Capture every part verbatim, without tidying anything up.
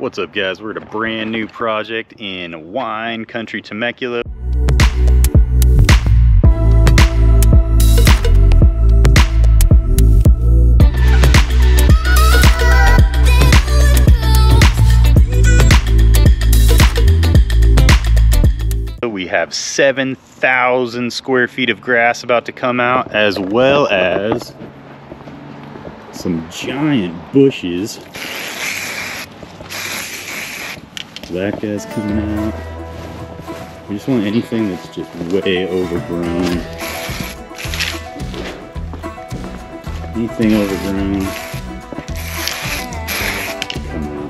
What's up, guys? We're at a brand new project in wine country Temecula. We have seven thousand square feet of grass about to come out, as well as some giant bushes. That guy's coming out. We just want anything that's just way overgrown. Anything overgrown. Come on.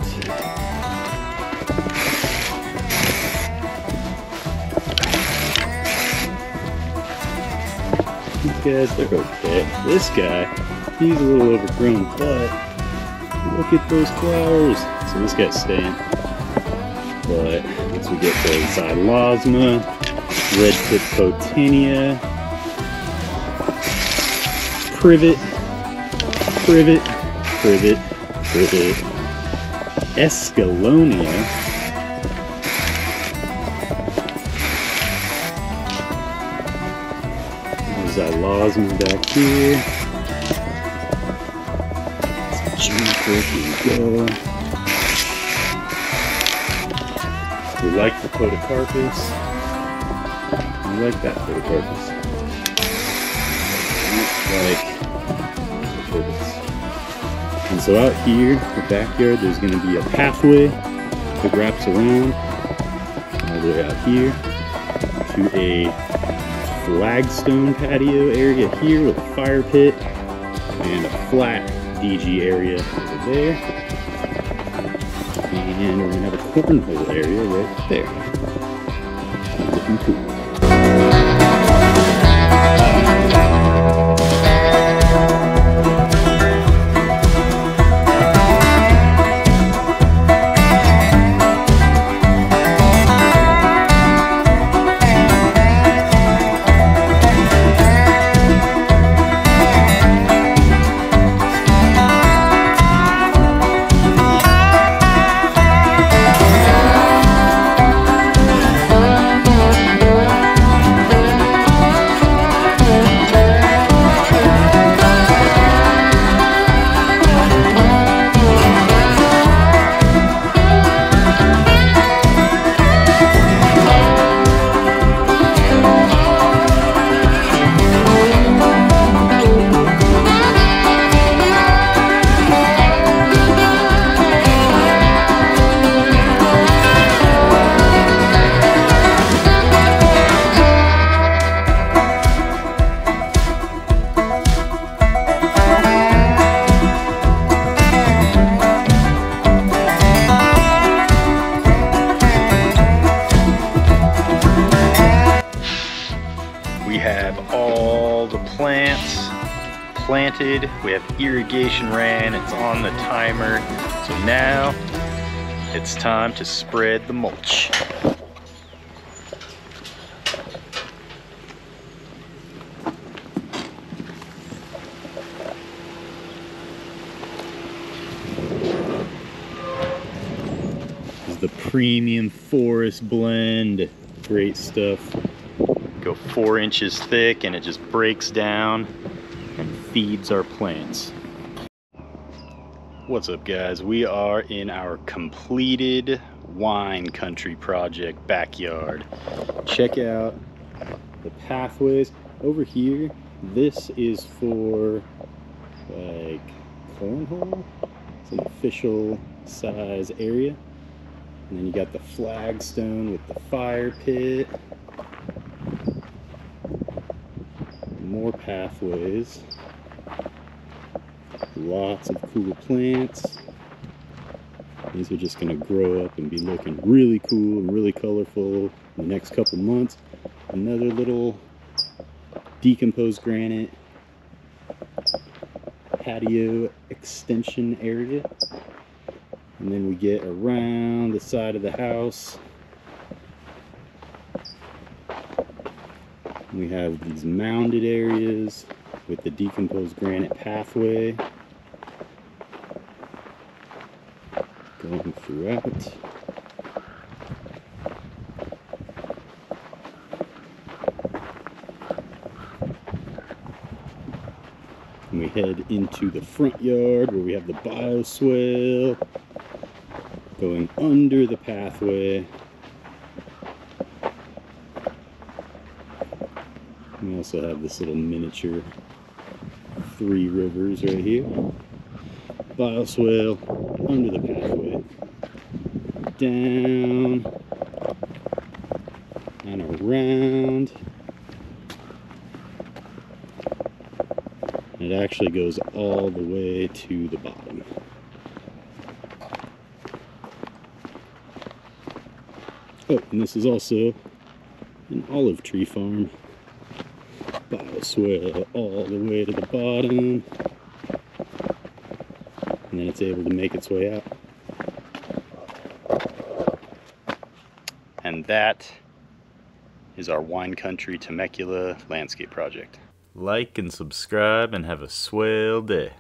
These guys, they're okay. This guy, he's a little overgrown, but look at those flowers. So this guy's staying. But once we get the Xylosma, red tip Cotinia, Privet, Privet, Privet, Privet, Escalonia, Xylosma back here, here we go. We like the Podocarpus. We like that Podocarpus. We like Podocarpus. And so out here, the backyard, there's going to be a pathway that wraps around all the way out here to a flagstone patio area here with a fire pit and a flat D G area over there. And we're going to have a cornhole area right there. Looking cool. Planted, we have irrigation ran, it's on the timer. So now it's time to spread the mulch. This is the premium forest blend. Great stuff. Go four inches thick and it just breaks down. Feeds our plants. What's up, guys? We are in our completed wine country project backyard. Check out the pathways over here. This is for like cornhole. It's an official size area. And then you got the flagstone with the fire pit. More pathways. Lots of cool plants. These are just going to grow up and be looking really cool and really colorful in the next couple months. Another little decomposed granite patio extension area. And then we get around the side of the house. We have these mounded areas with the decomposed granite pathway. going throughout. And we head into the front yard where we have the bioswale going under the pathway. We also have this little miniature three rivers right here. Bioswale under the pathway, down and around. And it actually goes all the way to the bottom. Oh, and this is also an olive tree farm. Bioswale all the way to the bottom, and then it's able to make its way out. And that is our wine country Temecula landscape project. Like and subscribe and have a swale day.